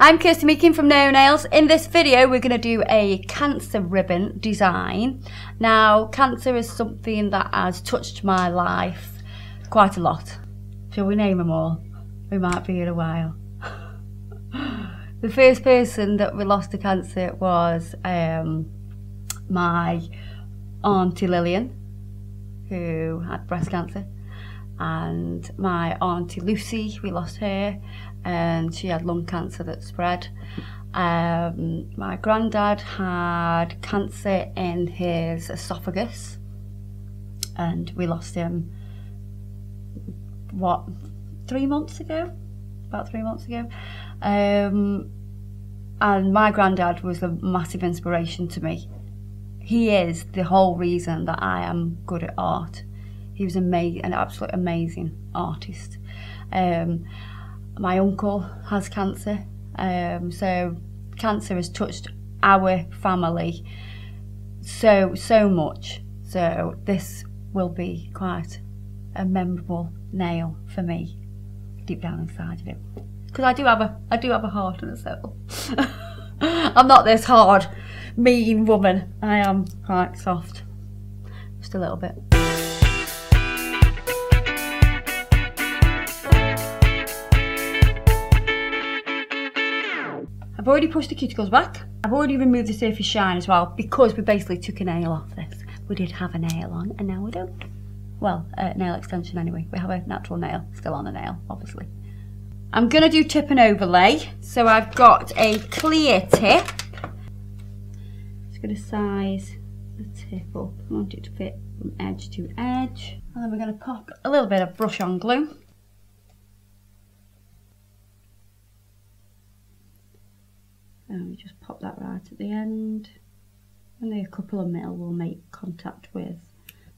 I'm Kirsty Meakin from Naio Nails. In this video we're going to do a cancer ribbon design. Now cancer is something that has touched my life quite a lot. Shall we name them all? We might be here a while. The first person that we lost to cancer was my auntie Lillian, who had breast cancer, and my auntie Lucy, we lost her, and she had lung cancer that spread. My granddad had cancer in his esophagus, and we lost him, what, 3 months ago? About 3 months ago. And my granddad was a massive inspiration to me. He is the whole reason that I am good at art. He was an absolute amazing artist. My uncle has cancer, so cancer has touched our family so much. So this will be quite a memorable nail for me, deep down inside of it, because I do have a heart and a soul. I'm not this hard, mean woman. I am quite soft, just a little bit. I've already pushed the cuticles back. I've already removed the surface shine as well, because we basically took a nail off this. We did have a nail on and now we don't. Well, nail extension anyway. We have a natural nail, still on a nail, obviously. I'm gonna do tip and overlay. So I've got a clear tip. Just gonna size the tip up. I want it to fit from edge to edge. And then we're gonna pop a little bit of brush on glue. And we just pop that right at the end. Only a couple of mil will make contact with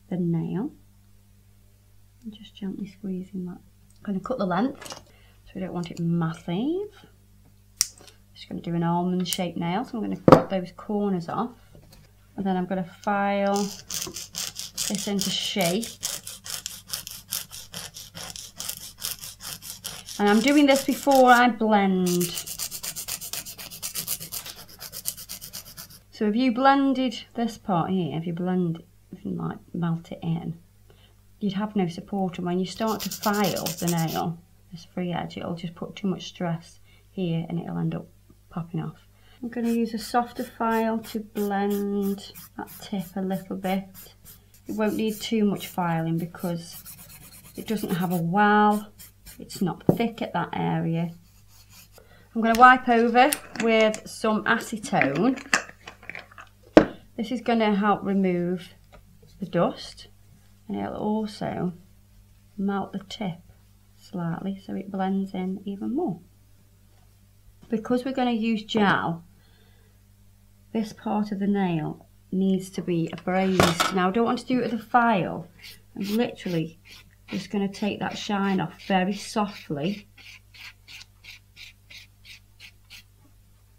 the nail. I'm just gently squeezing that. I'm going to cut the length, so we don't want it massive. I'm just going to do an almond shaped nail, so I'm going to cut those corners off. And then I'm going to file this into shape. And I'm doing this before I blend. So if you blended this part here, if you blend it and like melt it in, you'd have no support, and when you start to file the nail, this free edge, it'll just put too much stress here and it'll end up popping off. I'm going to use a softer file to blend that tip a little bit. It won't need too much filing because it doesn't have a wow, it's not thick at that area. I'm going to wipe over with some acetone. This is going to help remove the dust, and it'll also melt the tip slightly so it blends in even more. Because we're going to use gel, this part of the nail needs to be abrased. Now I don't want to do it with a file. I'm literally just going to take that shine off very softly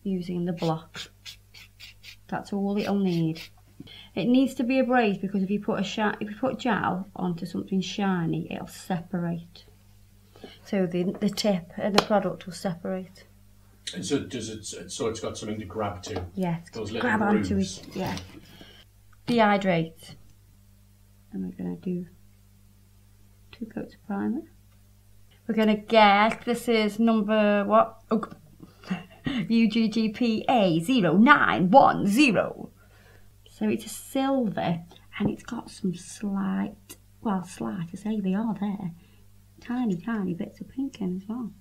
using the block. That's all it'll need. It needs to be abrased because if you put gel onto something shiny, it'll separate. So the tip and the product will separate. And so it's got something to grab to. Yes. Those little grab onto it. Yeah. Dehydrate. And we're going to do 2 coats of primer. We're going to get, this is number what? Oh, UGGPA0910. So it's a silver, and it's got some slight, well, slight, I say they are there, tiny bits of pink in as well.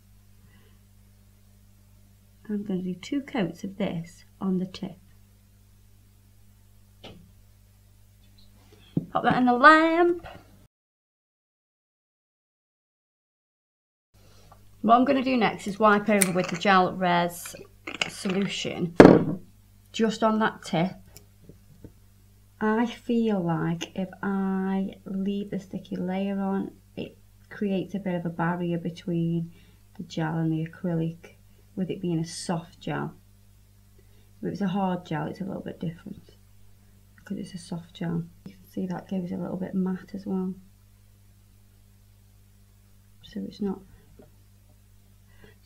I'm going to do 2 coats of this on the tip. Pop that in the lamp. What I'm going to do next is wipe over with the Gel Res Solution just on that tip. I feel like if I leave the sticky layer on, it creates a bit of a barrier between the gel and the acrylic, with it being a soft gel. If it's a hard gel, it's a little bit different because it's a soft gel. You can see that goes a little bit matte as well. So it's not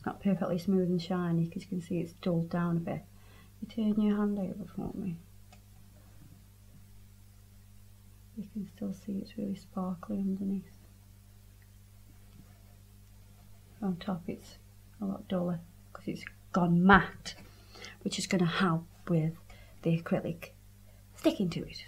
not perfectly smooth and shiny because you can see it's dulled down a bit. You turn your hand over for me. You can still see it's really sparkly underneath. On top it's a lot duller because it's gone matte, which is going to help with the acrylic sticking to it.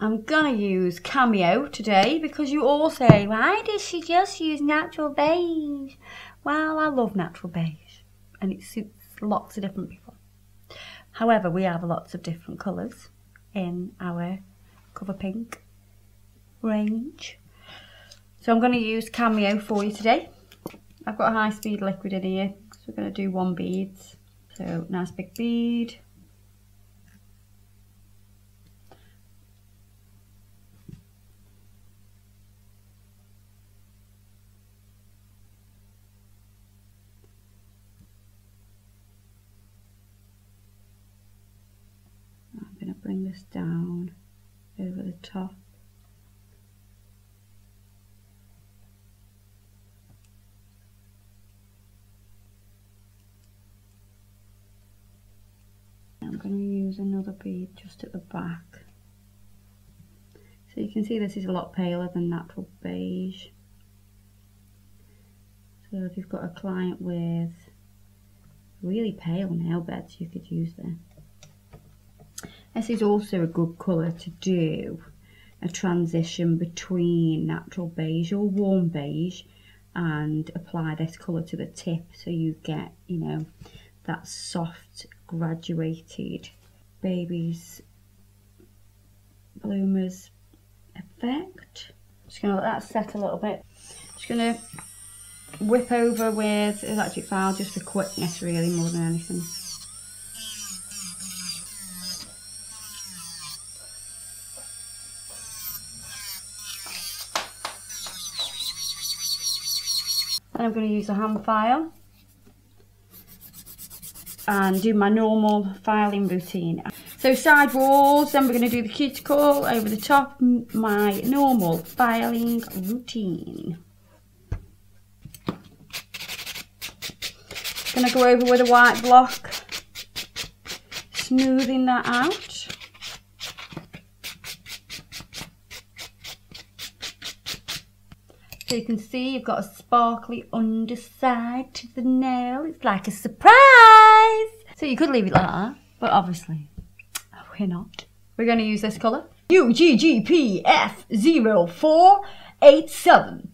I'm gonna use Cameo today because you all say, why does she just use natural beige? Well, I love natural beige and it suits lots of different people. However, we have lots of different colours in our Cover Pink range. So I'm gonna use Cameo for you today. I've got a high speed liquid in here, so we're gonna do one bead. So nice big bead. Bring this down over the top. I'm going to use another bead just at the back. So you can see this is a lot paler than natural beige. So if you've got a client with really pale nail beds, you could use this. This is also a good colour to do a transition between natural beige or warm beige and apply this colour to the tip so you get, you know, that soft graduated baby's bloomers effect. Just going to let that set a little bit. Just going to whip over with an electric file just for quickness really more than anything. I'm going to use a hand file and do my normal filing routine. So side walls, then we're going to do the cuticle over the top, my normal filing routine. Going to go over with a white block, smoothing that out. So you can see you've got a sparkly underside to the nail. It's like a surprise. So you could leave it like that, but obviously we're not. We're going to use this colour, UGGPF0487.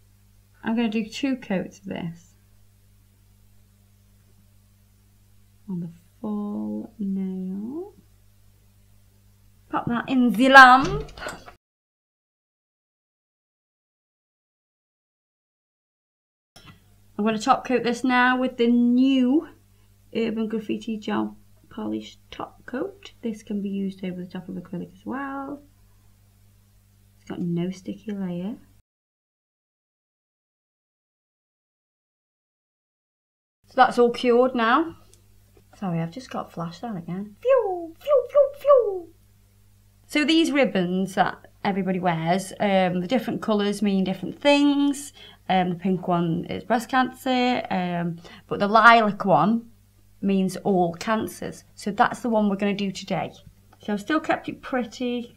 I'm going to do two coats of this on the full nail. Pop that in the lamp. I'm going to top coat this now with the new Urban Graffiti Gel Polish Top Coat. This can be used over the top of acrylic as well. It's got no sticky layer. So that's all cured now. Sorry, I've just got flashed on again. Phew, phew, phew, phew. So these ribbons that everybody wears, the different colours mean different things. The pink one is breast cancer, but the lilac one means all cancers. So that's the one we're going to do today. So I've still kept it pretty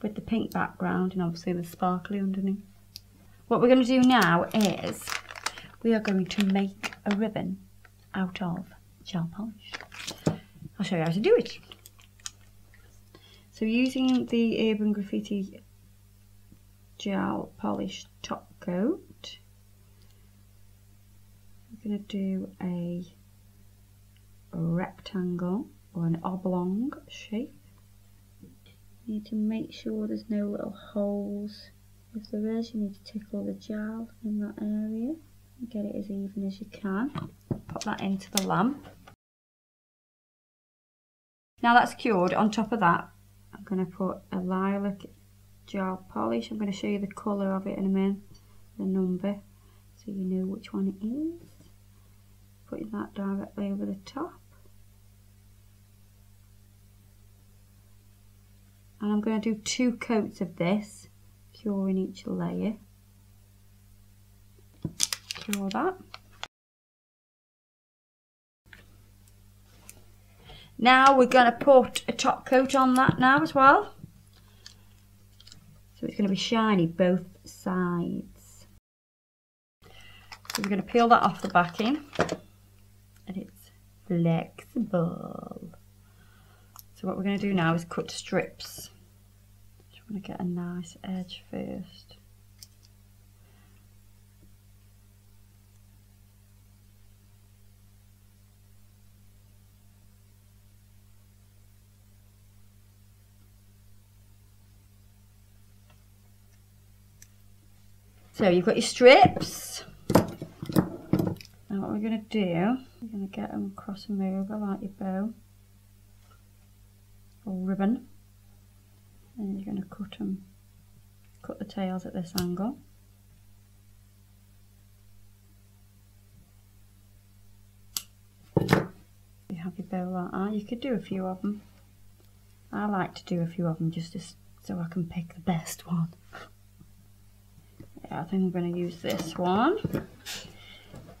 with the pink background and obviously the sparkly underneath. What we're going to do now is we are going to make a ribbon out of gel polish. I'll show you how to do it. So using the Urban Graffiti Gel Polish Top Coat, we're going to do a rectangle or an oblong shape. You need to make sure there's no little holes. If there is, you need to tickle the gel in that area and get it as even as you can. Pop that into the lamp. Now that's cured, on top of that I'm going to put a lilac gel polish. I'm going to show you the colour of it in a minute, the number, so you know which one it is. Putting that directly over the top. And I'm going to do two coats of this, curing each layer. Cure that. Now we're going to put a top coat on that now as well. So it's going to be shiny both sides. So we're going to peel that off the backing, and it's flexible. So what we're going to do now is cut strips. Just want to get a nice edge first. So you've got your strips. Now what we're going to do, you're going to get them across them over like your bow or ribbon, and you're going to cut them, cut the tails at this angle. You have your bow like that. You could do a few of them. I like to do a few of them just so I can pick the best one. I think I'm going to use this one.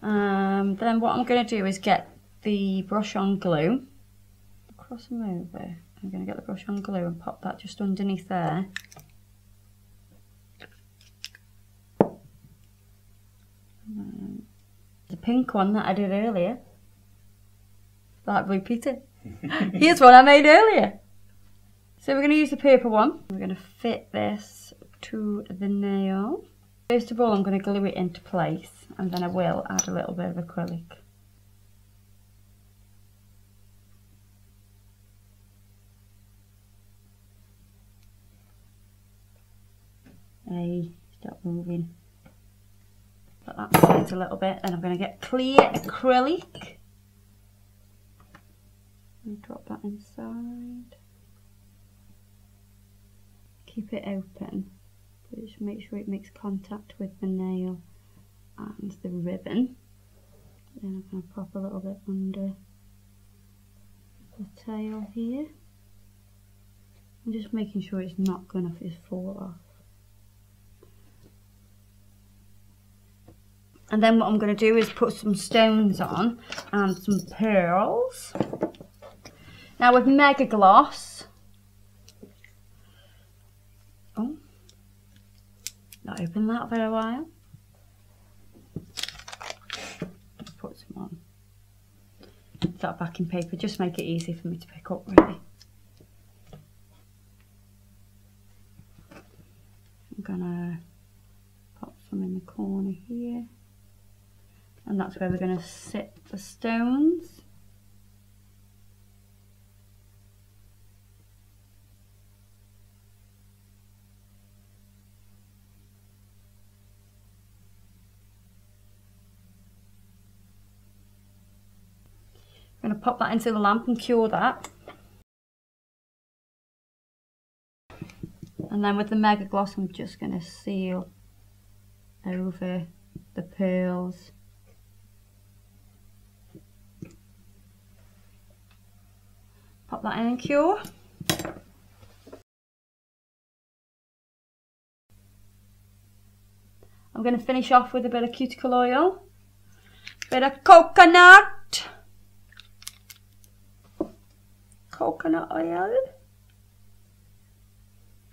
Then what I'm going to do is get the brush on glue. Cross them over. I'm going to get the brush on glue and pop that just underneath there. The pink one that I did earlier. Like Blue Peter. Here's one I made earlier. So we're going to use the purple one. We're going to fit this to the nail. First of all, I'm going to glue it into place, and then I will add a little bit of acrylic. Hey, stop moving. Put that aside a little bit, and I'm going to get clear acrylic. And drop that inside. Keep it open. Just make sure it makes contact with the nail and the ribbon. Then I'm going to pop a little bit under the tail here. I'm just making sure it's not going to fall off. And then what I'm going to do is put some stones on and some pearls. Now with Mega Gloss. Oh. Not open that for a while. Put some on. That backing paper, just make it easy for me to pick up really. I'm gonna pop some in the corner here. And that's where we're gonna sit the stones. I'm going to pop that into the lamp and cure that. And then with the Mega Gloss, I'm just going to seal over the pearls. Pop that in and cure. I'm going to finish off with a bit of cuticle oil, bit of coconut. Coconut oil,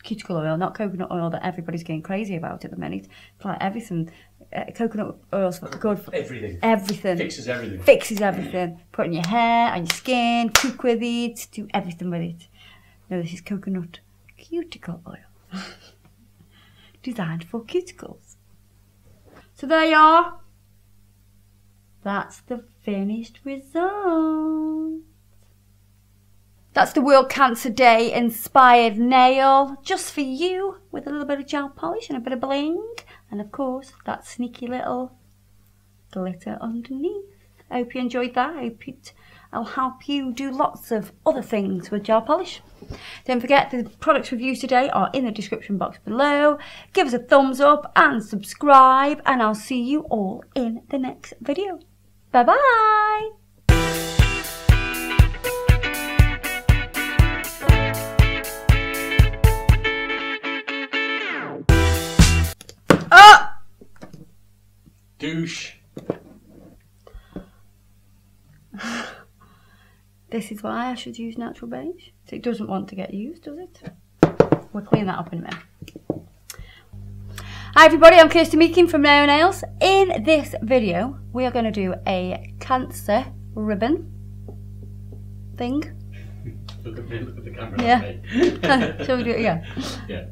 cuticle oil, not coconut oil that everybody's getting crazy about at the minute. It's like everything, coconut oil's good for everything. Everything fixes everything. Fixes everything. Put it in your hair, on your skin, cook with it, do everything with it. No, this is coconut cuticle oil, designed for cuticles. So there you are. That's the finished result. That's the World Cancer Day inspired nail, just for you, with a little bit of gel polish and a bit of bling, and of course that sneaky little glitter underneath. I hope you enjoyed that. I hope I'll help you do lots of other things with gel polish. Don't forget, the products reviews today are in the description box below. Give us a thumbs up and subscribe, and I'll see you all in the next video. Bye bye. Douche. This is why I should use natural beige. So it doesn't want to get used, does it? We'll clean that up in a minute. Hi everybody, I'm Kirsty Meakin from Naio Nails. In this video, we are going to do a cancer ribbon thing. Look at the camera. Yeah. Shall we do it again? Yeah.